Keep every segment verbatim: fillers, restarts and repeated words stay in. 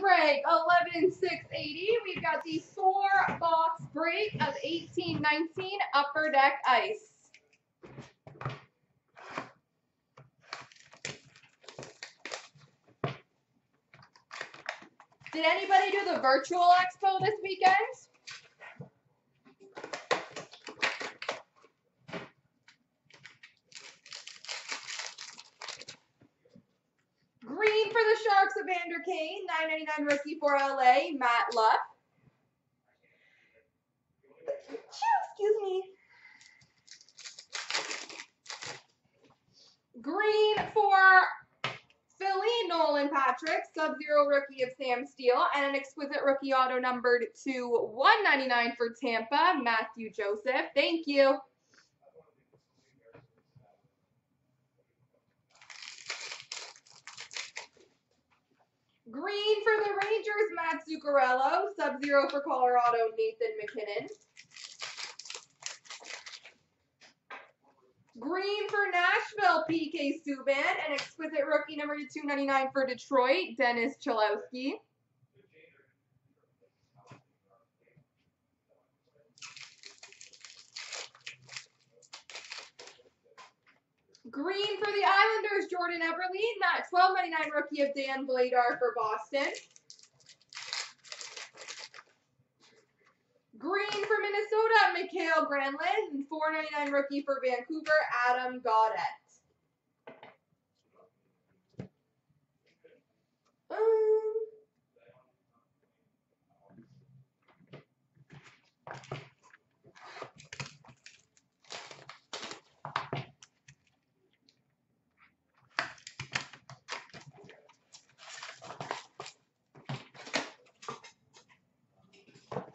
break, eleven six eighty. We've got the four-box break of eighteen nineteen Upper Deck Ice. Did anybody do the virtual expo this weekend? Green for the Sharks of Vander Kane, nine ninety-nine rookie for L A, Matt Luff. Excuse me. Green for Philly, Nolan Patrick, sub-zero rookie of Sam Steele, and an exquisite rookie auto numbered to one ninety-nine for Tampa, Matthew Joseph. Thank you. Green for the Rangers, Matt Zuccarello, sub-zero for Colorado, Nathan McKinnon. Green for Nashville, P K Subban, an exquisite rookie number to two ninety-nine for Detroit, Dennis Chalowski. Green for the Islanders, Jordan Eberle, that twelve ninety-nine rookie of Dan Vladar for Boston. Green for Minnesota, Mikhail Granlund, and four ninety-nine rookie for Vancouver, Adam Gaudet. Um.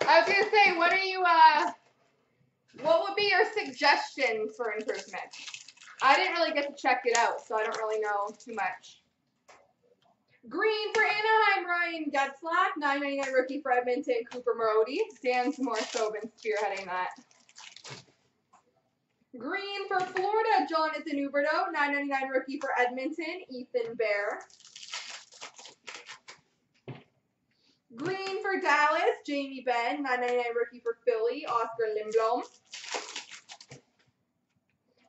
I was gonna say, what are you? Uh, what would be your suggestion for improvement? I didn't really get to check it out, so I don't really know too much. Green for Anaheim, Ryan Getzlaf, nine ninety-nine rookie for Edmonton, Cooper Marody. Dan's more so been spearheading that. Green for Florida, Jonathan Huberdeau, nine ninety-nine rookie for Edmonton, Ethan Bear. Green for Dallas, Jamie Benn, nine ninety-nine rookie for Philly, Oscar Lindblom.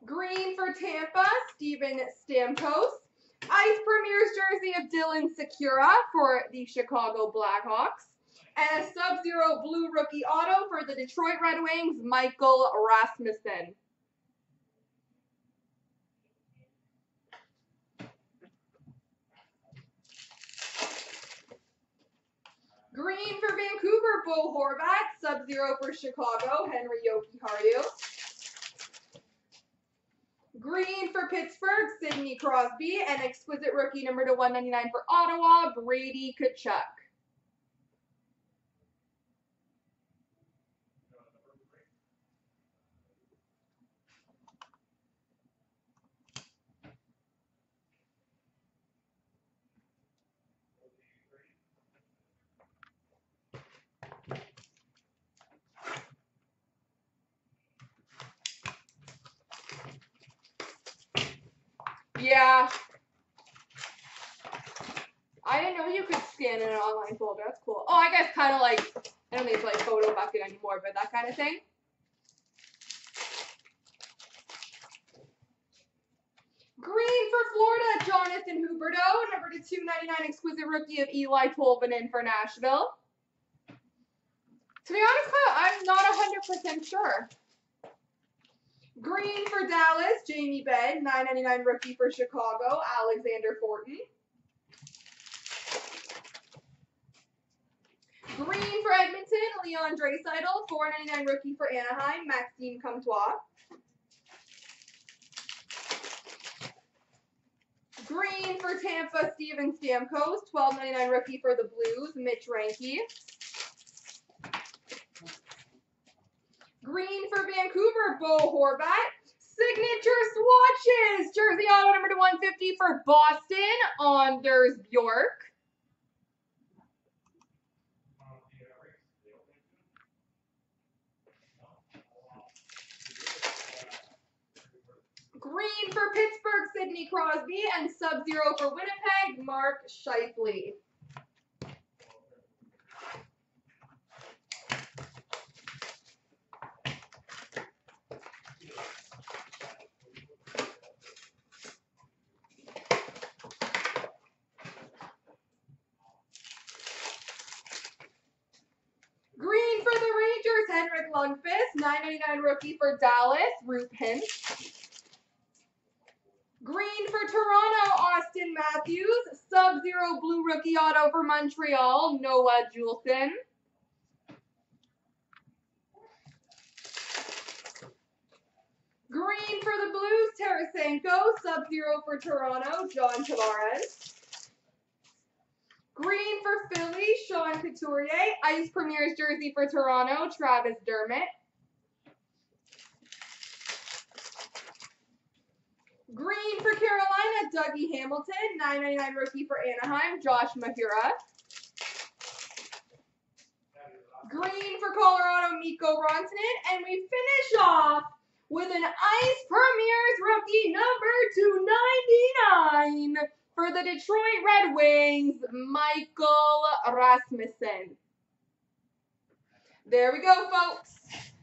Green for Tampa, Steven Stamkos. Ice Premier's jersey of Dylan Secura for the Chicago Blackhawks. And a sub-zero blue rookie auto for the Detroit Red Wings, Michael Rasmussen. Green for Vancouver, Bo Horvat, sub-zero for Chicago, Henry Yoki Harju. Green for Pittsburgh, Sidney Crosby, and exquisite rookie number to one ninety-nine for Ottawa, Brady Kachuk. Yeah, I didn't know you could scan in an online folder. That's cool. Oh, I guess kind of like, I don't think it's like photo bucket anymore, but that kind of thing. Green for Florida, Jonathan Huberdeau, number to two ninety-nine exquisite rookie of Eli Tolvanen for Nashville. To be honest, I'm not one hundred percent sure. Green for Dallas, Jamie Benn, nine ninety-nine rookie for Chicago, Alexander Fortin. Green for Edmonton, Leon Dreisaitl, four ninety-nine rookie for Anaheim, Maxime Comtois. Green for Tampa, Steven Stamkos, twelve ninety-nine rookie for the Blues, Mitch Reinke. Green for Vancouver, Bo Horvat. Signature swatches. Jersey auto number to one fifty for Boston, Anders Bjork. Green for Pittsburgh, Sidney Crosby, and sub-zero for Winnipeg, Mark Scheifele. Lundqvist, nine ninety-nine rookie for Dallas, Rupin. Green for Toronto, Austin Matthews. Sub-Zero Blue Rookie Auto for Montreal, Noah Juleson. Green for the Blues, Tarasenko. Sub-Zero for Toronto, John Tavares. Green for Philly, Sean Couturier. Ice Premier's jersey for Toronto, Travis Dermott. Green for Carolina, Dougie Hamilton. nine ninety-nine rookie for Anaheim, Josh Mahura. Green for Colorado, Mikko Rantanen. And we finish off with an Ice Premier's rookie number two ninety-nine for the Detroit Red Wings, Michael Rasmussen. There we go, folks.